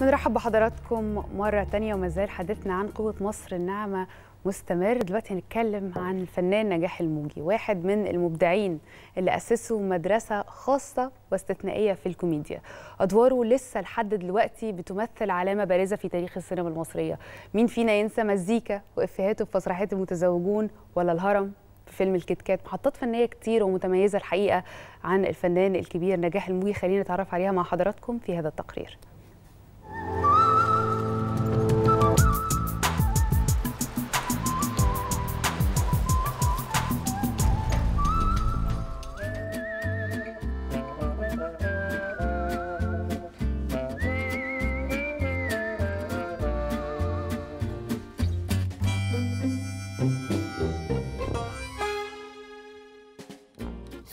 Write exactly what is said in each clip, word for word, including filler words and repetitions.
بنرحب بحضراتكم مرة تانية، وما زال حديثنا عن قوة مصر الناعمة مستمر. دلوقتي هنتكلم عن الفنان نجاح الموجي، واحد من المبدعين اللي أسسوا مدرسة خاصة واستثنائية في الكوميديا. أدواره لسه لحد دلوقتي بتمثل علامة بارزة في تاريخ السينما المصرية. مين فينا ينسى مزيكا وإفيهاته في مسرحيات المتزوجون، ولا الهرم في فيلم الكتكات. محطات فنية كتير ومتميزة الحقيقة عن الفنان الكبير نجاح الموجي، خلينا نتعرف عليها مع حضراتكم في هذا التقرير.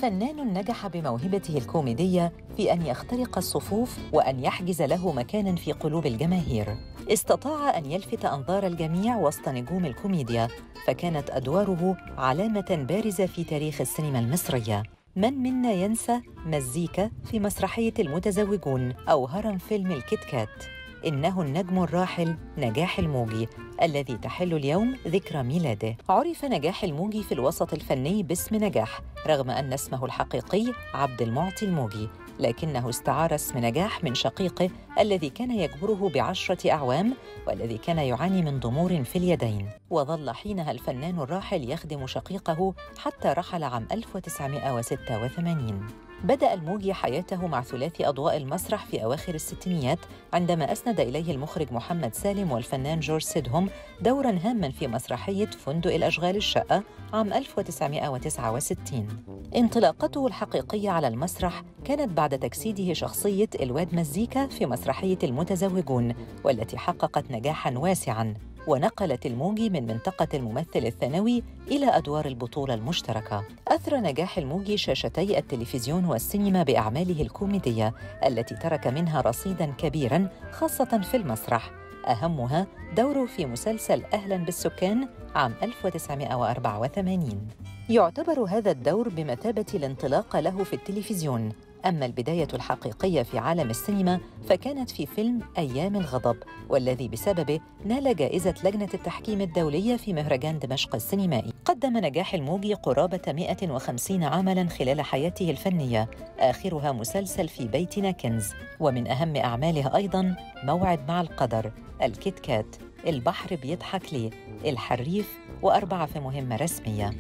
فنان نجح بموهبته الكوميدية في أن يخترق الصفوف وأن يحجز له مكاناً في قلوب الجماهير. استطاع أن يلفت أنظار الجميع وسط نجوم الكوميديا، فكانت أدواره علامة بارزة في تاريخ السينما المصرية. من منا ينسى مزيكا في مسرحية المتزوجون أو هرم فيلم الكتكات؟ إنه النجم الراحل نجاح الموجي الذي تحل اليوم ذكرى ميلاده. عرف نجاح الموجي في الوسط الفني باسم نجاح، رغم أن اسمه الحقيقي عبد المعطي الموجي، لكنه استعار اسم نجاح من شقيقه الذي كان يجبره بعشرة أعوام، والذي كان يعاني من ضمور في اليدين. وظل حينها الفنان الراحل يخدم شقيقه حتى رحل عام ألف وتسعمائة وستة وثمانين. بدأ الموجي حياته مع ثلاثي أضواء المسرح في أواخر الستينيات، عندما أسند إليه المخرج محمد سالم والفنان جورج سيدهم دوراً هاماً في مسرحية فندق الأشغال الشقة عام ألف وتسعمائة وتسعة وستين. انطلاقته الحقيقية على المسرح كانت بعد تجسيده شخصية الواد مزيكا في مسرحية المتزوجون، والتي حققت نجاحاً واسعاً، ونقلت الموجي من منطقة الممثل الثانوي إلى أدوار البطولة المشتركة. أثرى نجاح الموجي شاشتي التلفزيون والسينما بأعماله الكوميدية التي ترك منها رصيداً كبيراً، خاصة في المسرح، أهمها دوره في مسلسل أهلاً بالسكان عام ألف وتسعمائة وأربعة وثمانين. يعتبر هذا الدور بمثابة الانطلاق له في التلفزيون. أما البداية الحقيقية في عالم السينما فكانت في فيلم أيام الغضب، والذي بسببه نال جائزة لجنة التحكيم الدولية في مهرجان دمشق السينمائي. قدم نجاح الموجي قرابة مائة وخمسين عملاً خلال حياته الفنية، آخرها مسلسل في بيتنا كنز، ومن أهم أعماله أيضاً موعد مع القدر، الكتكات، البحر بيضحك لي، الحريف، وأربعة في مهمة رسمية.